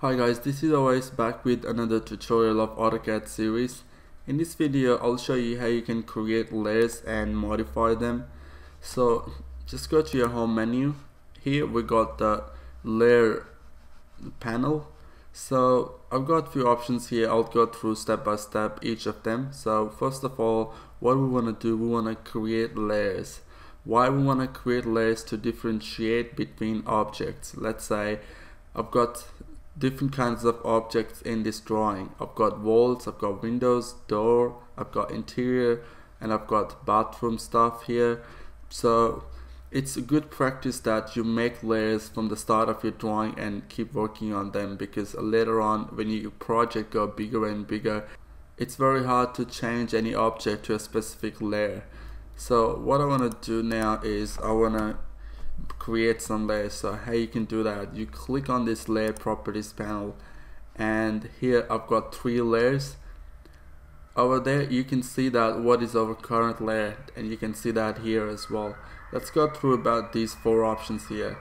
Hi guys, this is Awais back with another tutorial of AutoCAD series. In this video I'll show you how you can create layers and modify them. So just go to your home menu. Here we got the layer panel. So I've got few options here. I'll go through step by step each of them. So first of all, what we want to do, we want to create layers. Why we want to create layers? To differentiate between objects. Let's say I've got different kinds of objects in this drawing. I've got walls, I've got windows, door, I've got interior, and I've got bathroom stuff here. So it's a good practice that you make layers from the start of your drawing and keep working on them, because later on when your project go bigger and bigger, it's very hard to change any object to a specific layer. So what I want to do now is I want to create some layers. So how you can do that, you click on this layer properties panel, and here I've got three layers. Over there you can see that what is our current layer, and you can see that here as well. Let's go through about these four options here.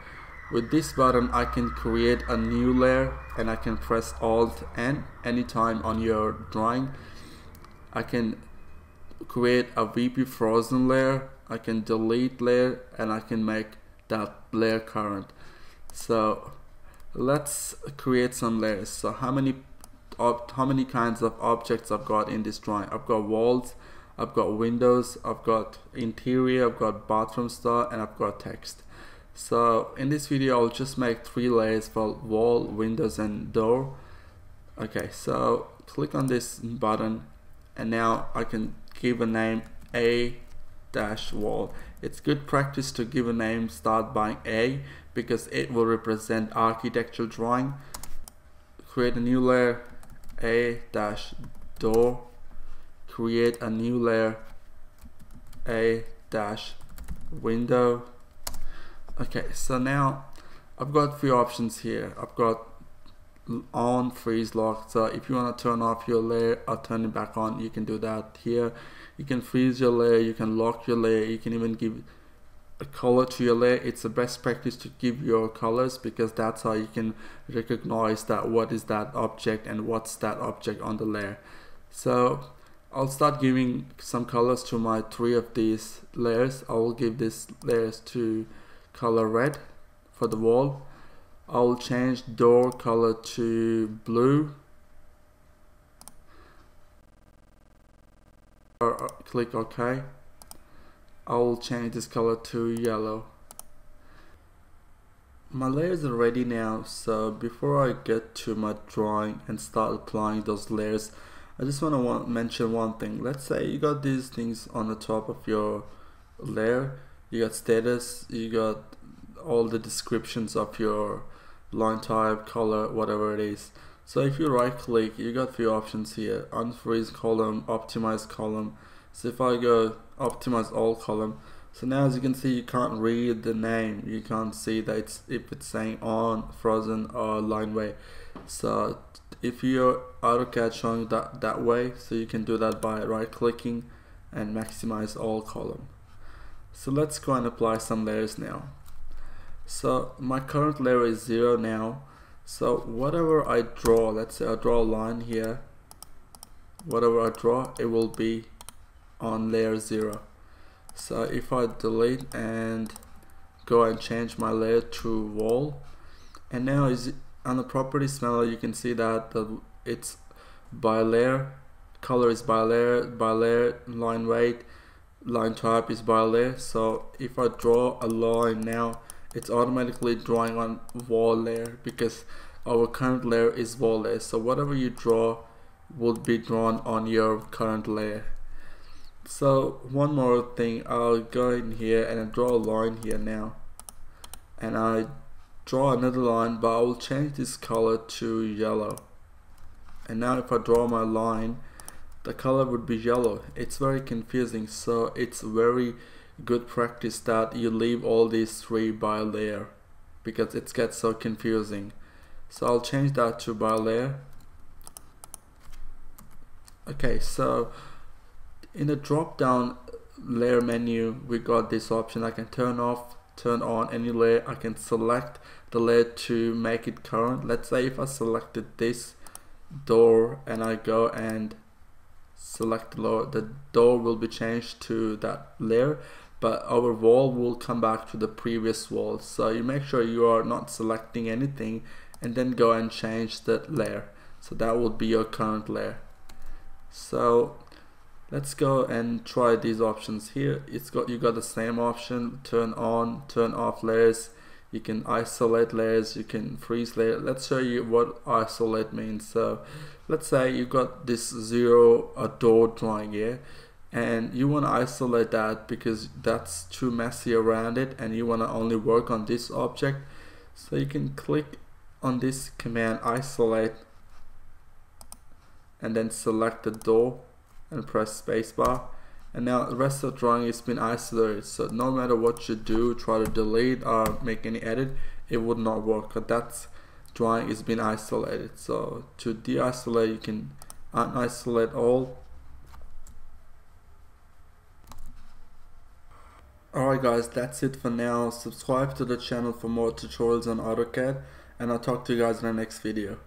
With this button I can create a new layer, and I can press Alt+N anytime on your drawing. I can create a VP frozen layer, I can delete layer, and I can make that layer current. So let's create some layers. So how many kinds of objects I've got in this drawing? I've got walls, I've got windows, I've got interior, I've got bathroom style, and I've got text. So in this video I'll just make three layers for wall, windows, and door. Okay, so click on this button, and now I can give a name A-wall. It's good practice to give a name start by A, because it will represent architectural drawing. Create a new layer, A-door. Create a new layer, A-window. Okay, so now I've got few options here. I've got on, freeze, lock. So if you want to turn off your layer or turn it back on, you can do that here. You can freeze your layer, you can lock your layer, you can even give a color to your layer. It's the best practice to give your colors, because that's how you can recognize that what is that object and what's that object on the layer. So I'll start giving some colors to my three of these layers. I'll give these layers to color red for the wall. I'll change door color to blue. Click OK. I'll change this color to yellow. My layers are ready now. So before I get to my drawing and start applying those layers, I just want to mention one thing. Let's say you got these things on the top of your layer. You got status, you got all the descriptions of your line type, color, whatever it is. So if you right click, you got few options here: unfreeze column, optimize column. So if I go optimize all column, so now as you can see, you can't read the name, you can't see that it's, if it's saying on, frozen, or line way. So if your AutoCAD showing that way, so you can do that by right clicking and maximize all column. So let's go and apply some layers now. So my current layer is 0 now. So whatever I draw, let's say I draw a line here, whatever I draw, it will be on layer 0. So if I delete and go and change my layer to wall, and now is on the properties panel you can see that it's by layer, color is by layer, line weight, line type is by layer. So if I draw a line now, it's automatically drawing on wall layer, because our current layer is wall layer. So whatever you draw would be drawn on your current layer. So one more thing, I'll go in here and I draw a line here now, and I draw another line, but I will change this color to yellow. And now if I draw my line, the color would be yellow. It's very confusing, so it's very good practice that you leave all these three by layer, because it gets so confusing. So I'll change that to by layer. Okay, so in the drop down layer menu we got this option. I can turn off turn on any layer. I can select the layer to make it current. Let's say if I selected this door and I go and select the door will be changed to that layer, but our wall will come back to the previous wall. So you make sure you are not selecting anything and then go and change that layer. So that would be your current layer. So let's go and try these options here. You got the same option, turn on, turn off layers. You can isolate layers, you can freeze layers. Let's show you what isolate means. So let's say you got this door drawing here, and you want to isolate that because that's too messy around it and you want to only work on this object. So you can click on this command isolate and then select the door and press spacebar, and now the rest of the drawing has been isolated. So no matter what you do, try to delete or make any edit, it would not work. But that drawing has been isolated. So to de-isolate, you can unisolate all. Alright guys, that's it for now. Subscribe to the channel for more tutorials on AutoCAD, and I'll talk to you guys in the next video.